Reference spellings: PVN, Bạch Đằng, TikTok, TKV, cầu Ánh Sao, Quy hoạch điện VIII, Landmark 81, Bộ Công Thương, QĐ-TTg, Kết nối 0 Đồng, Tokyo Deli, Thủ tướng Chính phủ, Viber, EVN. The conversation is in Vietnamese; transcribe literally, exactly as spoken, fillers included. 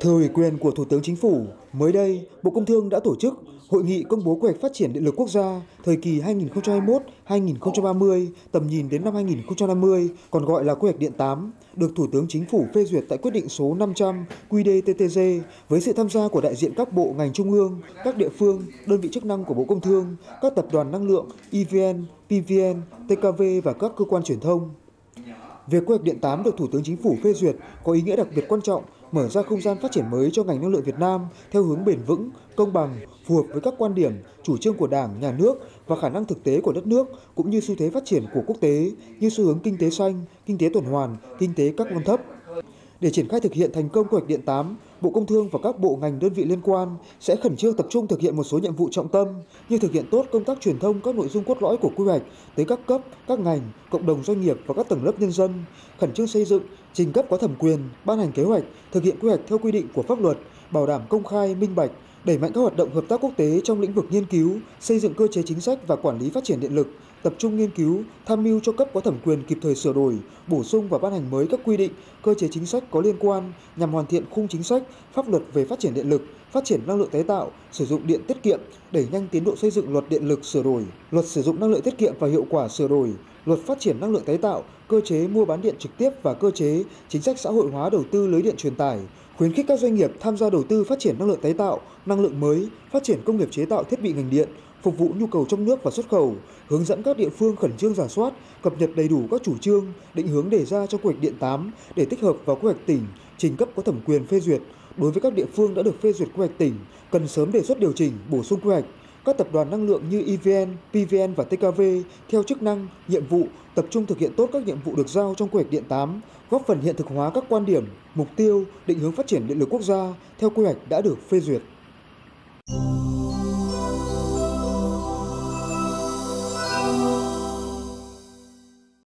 Thưa ủy quyền của Thủ tướng Chính phủ, mới đây, Bộ Công Thương đã tổ chức Hội nghị công bố quy hoạch phát triển điện lực quốc gia thời kỳ hai nghìn không trăm hai mươi mốt đến hai nghìn không trăm ba mươi, tầm nhìn đến năm hai nghìn không trăm năm mươi, còn gọi là quy hoạch điện tám, được Thủ tướng Chính phủ phê duyệt tại quyết định số năm trăm Q D T T G với sự tham gia của đại diện các bộ ngành trung ương, các địa phương, đơn vị chức năng của Bộ Công Thương, các tập đoàn năng lượng, E V N, P V N, T K V và các cơ quan truyền thông. Việc quy hoạch điện tám được Thủ tướng Chính phủ phê duyệt có ý nghĩa đặc biệt quan trọng, mở ra không gian phát triển mới cho ngành năng lượng Việt Nam theo hướng bền vững, công bằng, phù hợp với các quan điểm, chủ trương của Đảng, Nhà nước và khả năng thực tế của đất nước, cũng như xu thế phát triển của quốc tế như xu hướng kinh tế xanh, kinh tế tuần hoàn, kinh tế carbon thấp. Để triển khai thực hiện thành công quy hoạch điện tám, Bộ Công Thương và các bộ ngành đơn vị liên quan sẽ khẩn trương tập trung thực hiện một số nhiệm vụ trọng tâm như thực hiện tốt công tác truyền thông các nội dung cốt lõi của quy hoạch tới các cấp, các ngành, cộng đồng doanh nghiệp và các tầng lớp nhân dân, khẩn trương xây dựng, trình cấp có thẩm quyền, ban hành kế hoạch, thực hiện quy hoạch theo quy định của pháp luật, bảo đảm công khai, minh bạch, đẩy mạnh các hoạt động hợp tác quốc tế trong lĩnh vực nghiên cứu, xây dựng cơ chế chính sách và quản lý phát triển điện lực, tập trung nghiên cứu, tham mưu cho cấp có thẩm quyền kịp thời sửa đổi, bổ sung và ban hành mới các quy định, cơ chế chính sách có liên quan nhằm hoàn thiện khung chính sách, pháp luật về phát triển điện lực, phát triển năng lượng tái tạo, sử dụng điện tiết kiệm, đẩy nhanh tiến độ xây dựng luật điện lực sửa đổi, luật sử dụng năng lượng tiết kiệm và hiệu quả sửa đổi, luật phát triển năng lượng tái tạo, cơ chế mua bán điện trực tiếp và cơ chế chính sách xã hội hóa đầu tư lưới điện truyền tải, khuyến khích các doanh nghiệp tham gia đầu tư phát triển năng lượng tái tạo, năng lượng mới, phát triển công nghiệp chế tạo thiết bị ngành điện, phục vụ nhu cầu trong nước và xuất khẩu, hướng dẫn các địa phương khẩn trương rà soát, cập nhật đầy đủ các chủ trương, định hướng đề ra cho quy hoạch điện tám để tích hợp vào quy hoạch tỉnh, trình cấp có thẩm quyền phê duyệt. Đối với các địa phương đã được phê duyệt quy hoạch tỉnh, cần sớm đề xuất điều chỉnh, bổ sung quy hoạch. Các tập đoàn năng lượng như E V N, P V N và T K V theo chức năng, nhiệm vụ tập trung thực hiện tốt các nhiệm vụ được giao trong quy hoạch điện tám, góp phần hiện thực hóa các quan điểm, mục tiêu, định hướng phát triển điện lực quốc gia theo quy hoạch đã được phê duyệt.